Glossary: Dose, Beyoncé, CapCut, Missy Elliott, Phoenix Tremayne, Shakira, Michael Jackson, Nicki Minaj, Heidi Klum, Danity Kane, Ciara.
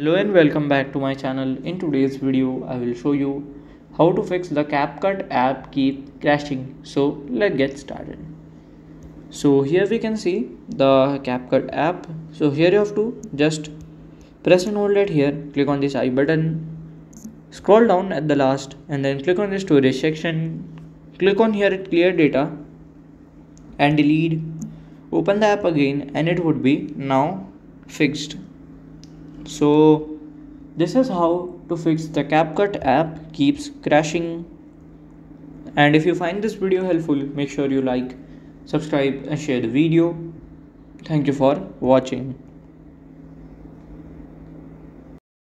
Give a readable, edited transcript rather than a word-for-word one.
Hello and welcome back to my channel. In today's video I will show you how to fix the CapCut app keep crashing. So let's get started. So here we can see the CapCut app. So here you have to just press and hold it here, click on this I button, scroll down at the last and then click on the storage section, click on here at clear data and delete, open the app again and it would be now fixed. So this is how to fix the CapCut app keeps crashing. And if you find this video helpful, make sure you like, subscribe and share the video. Thank you for watching.